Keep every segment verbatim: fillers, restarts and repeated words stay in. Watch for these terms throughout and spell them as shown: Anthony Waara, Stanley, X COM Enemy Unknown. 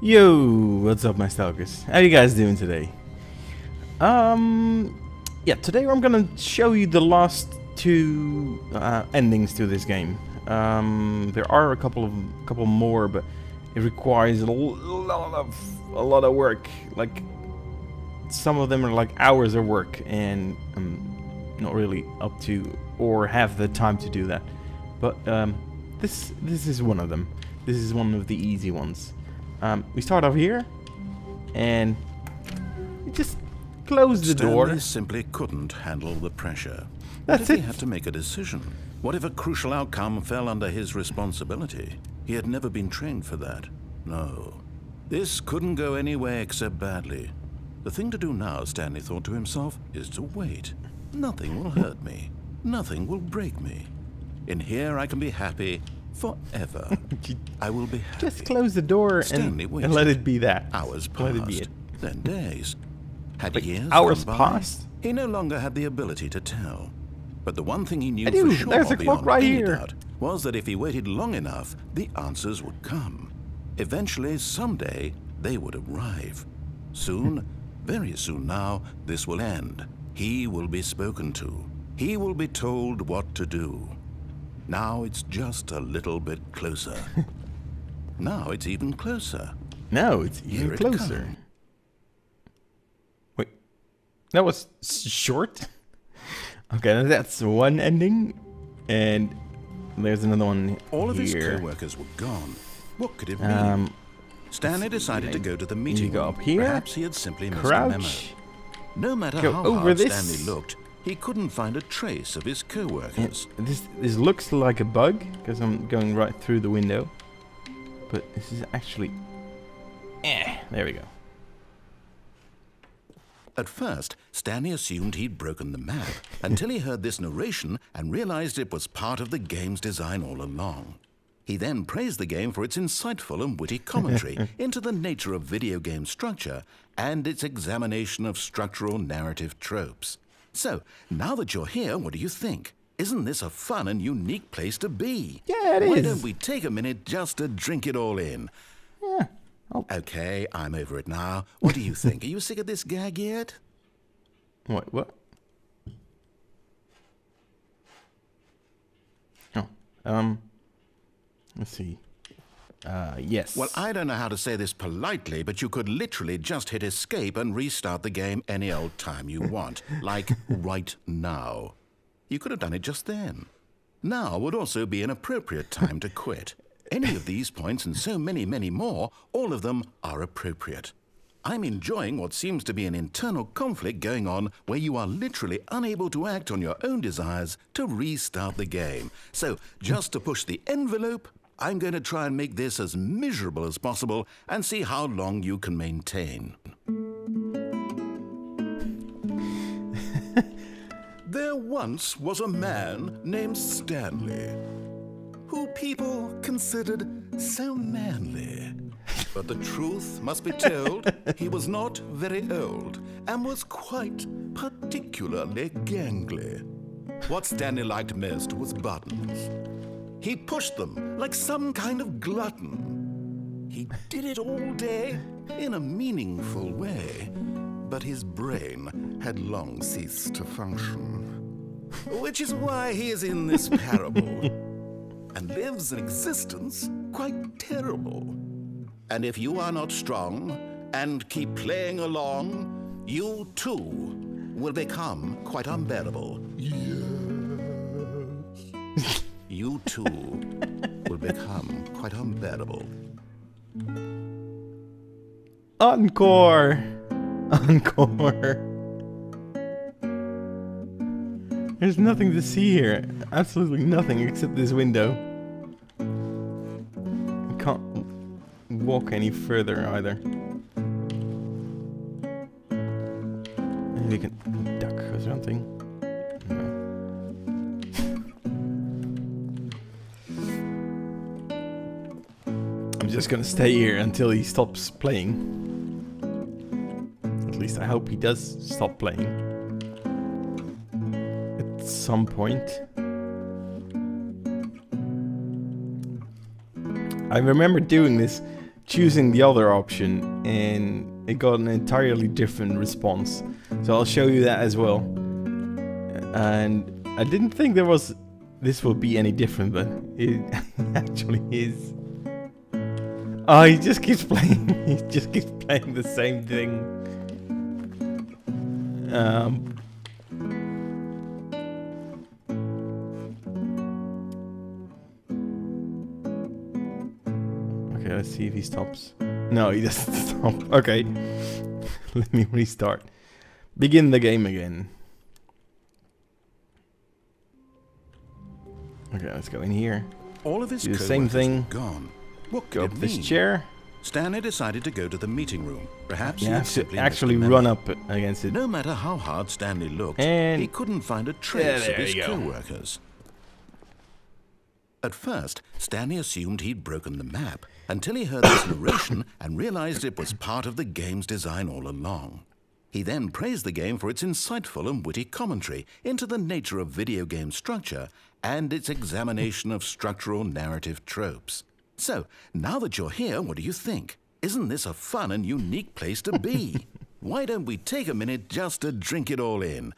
Yo, what's up, my stalkers? How you guys doing today? Um, yeah, today I'm gonna show you the last two uh, endings to this game. Um, there are a couple of couple more, but it requires a lot of a lot of work. Like some of them are like hours of work, and I'm not really up to or have the time to do that. But um, this this is one of them. This is one of the easy ones. Um, we start off here, and we just close the Stanley door. Simply couldn't handle the pressure. That's it. He had to make a decision. Whatever crucial outcome fell under his responsibility. He had never been trained for that. No. This couldn't go any way except badly. The thing to do now, Stanley thought to himself, is to wait. Nothing will hurt me. Nothing will break me. In here I can be happy. Forever, I will be happy. Just close the door and, and let it be that. Hours passed, let it be it. Then days. Had Wait, years hours passed? He no longer had the ability to tell. But the one thing he knew for sure, there's a clock right here, doubt, was that if he waited long enough, the answers would come. Eventually, someday, they would arrive. Soon, very soon now, this will end. He will be spoken to. He will be told what to do. Now it's just a little bit closer. Now it's even closer. Now it's even it closer. Comes. Wait, that was short? Okay, that's one ending. And there's another one All here. All of his co-workers were gone. What could it mean? Um, Stanley decided to go to the meeting. Go up here. Perhaps he had simply Crouch. missed a memo. No matter go how over hard this. Stanley looked, he couldn't find a trace of his co-workers. Yeah, this, this looks like a bug, because I'm going right through the window. But this is actually... Eh, there we go. At first, Stanley assumed he'd broken the map, until he heard this narration and realized it was part of the game's design all along. He then praised the game for its insightful and witty commentary into the nature of video game structure and its examination of structural narrative tropes. So, now that you're here, what do you think? Isn't this a fun and unique place to be? Yeah, it is. Why don't we take a minute just to drink it all in? Yeah. I'll... Okay, I'm over it now. What do you think? Are you sick of this gag yet? What? What? Oh, um, let's see. Uh, yes. Well, I don't know how to say this politely, but you could literally just hit escape and restart the game any old time you want, like right now. You could have done it just then. Now would also be an appropriate time to quit. Any of these points and so many, many more, all of them are appropriate. I'm enjoying what seems to be an internal conflict going on where you are literally unable to act on your own desires to restart the game. So, just to push the envelope, I'm going to try and make this as miserable as possible and see how long you can maintain. There once was a man named Stanley, who people considered so manly. But the truth must be told, he was not very old and was quite particularly gangly. What Stanley liked most was buttons. He pushed them like some kind of glutton. He did it all day in a meaningful way, but his brain had long ceased to function, which is why he is in this parable and lives an existence quite terrible. And if you are not strong and keep playing along, you too will become quite unbearable. Yes. You too will become quite unbearable. Encore! Encore! There's nothing to see here. Absolutely nothing except this window. I can't walk any further either. Maybe we can duck or something. I'm just gonna stay here until he stops playing. At least I hope he does stop playing at some point. I remember doing this choosing the other option and it got an entirely different response. So I'll show you that as well. And I didn't think there was this would be any different, but it actually is. Oh, he just keeps playing. He just keeps playing the same thing. Um, okay, let's see if he stops. No, he doesn't stop. Okay, let me restart. Begin the game again. Okay, let's go in here. All of his do the same thing. Gone. What could go up it this mean? Chair. Stanley decided to go to the meeting room. Perhaps yeah, he simply actually run up against it. No matter how hard Stanley looked, and he couldn't find a trace yeah, of his co-workers. At first, Stanley assumed he'd broken the map until he heard this narration and realized it was part of the game's design all along. He then praised the game for its insightful and witty commentary into the nature of video game structure and its examination of structural narrative tropes. So, now that you're here, what do you think? Isn't this a fun and unique place to be? Why don't we take a minute just to drink it all in?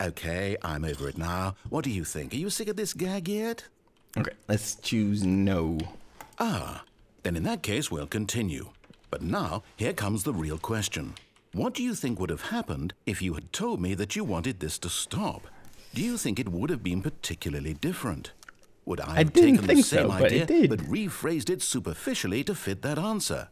Okay, I'm over it now. What do you think? Are you sick of this gag yet? Okay, let's choose no. Ah, then in that case, we'll continue. But now, here comes the real question. What do you think would have happened if you had told me that you wanted this to stop? Do you think it would have been particularly different? Would I have taken the same idea but rephrased it superficially to fit that answer?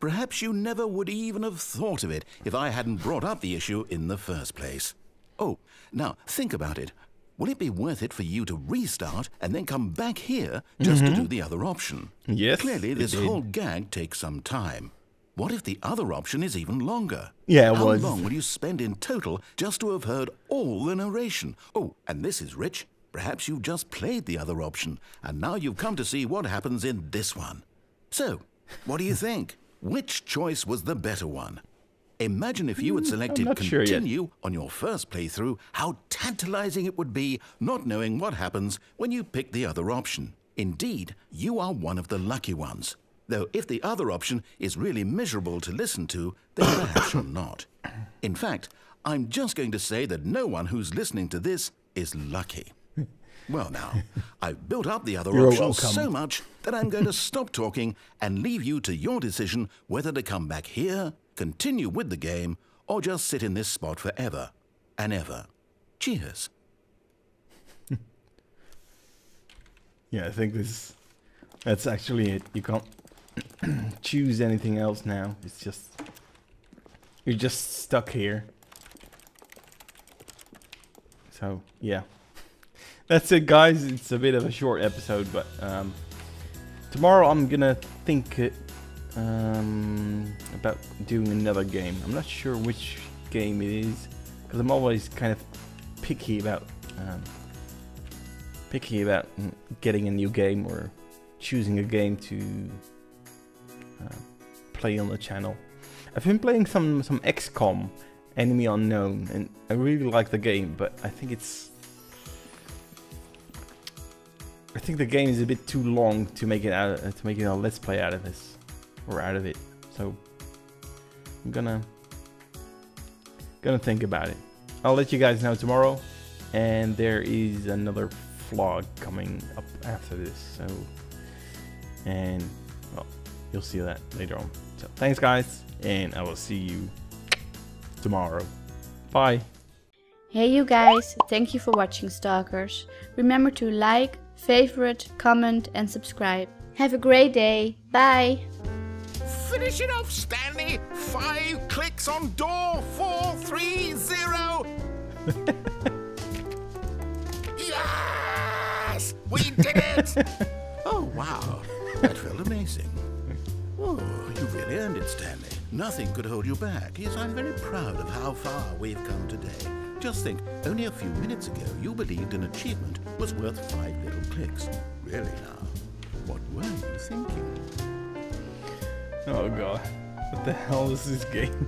Perhaps you never would even have thought of it if I hadn't brought up the issue in the first place. Oh, now think about it. Will it be worth it for you to restart and then come back here just mm-hmm. to do the other option? Yes. Clearly, this whole gag takes some time. What if the other option is even longer? Yeah, it was. How long will you spend in total just to have heard all the narration? Oh, and this is rich. Perhaps you've just played the other option, and now you've come to see what happens in this one. So, what do you think? Which choice was the better one? Imagine if you had selected continue on your first playthrough, how tantalizing it would be not knowing what happens when you pick the other option. Indeed, you are one of the lucky ones. Though if the other option is really miserable to listen to, then perhaps you're not. In fact, I'm just going to say that no one who's listening to this is lucky. Well now, I've built up the other options so much that I'm going to stop talking and leave you to your decision whether to come back here, continue with the game, or just sit in this spot forever and ever. Cheers. Yeah, I think this that's actually it. You can't choose anything else now. It's just you're just stuck here. So, yeah. That's it, guys. It's a bit of a short episode, but um, tomorrow I'm gonna think it, um, about doing another game. I'm not sure which game it is because I'm always kind of picky about um, picky about getting a new game or choosing a game to uh, play on the channel. I've been playing some some X COM Enemy Unknown, and I really like the game, but I think it's I think the game is a bit too long to make it out of, to make it a let's play out of this or out of it. So I'm gonna gonna think about it. I'll let you guys know tomorrow, and there is another vlog coming up after this. So and well, you'll see that later on. So thanks, guys, and I will see you tomorrow. Bye. Hey, you guys! Thank you for watching, Stalkers. Remember to like, favorite, comment and subscribe. Have a great day. Bye. Finish it off, Stanley. Five clicks on door four three zero. Yes, we did it. Oh wow, that felt amazing. Oh, you really earned it, Stanley. Nothing could hold you back. Yes, I'm very proud of how far we've come today. Just think, only a few minutes ago, you believed an achievement was worth five little clicks. Really now, what were you thinking? Oh god, what the hell is this game?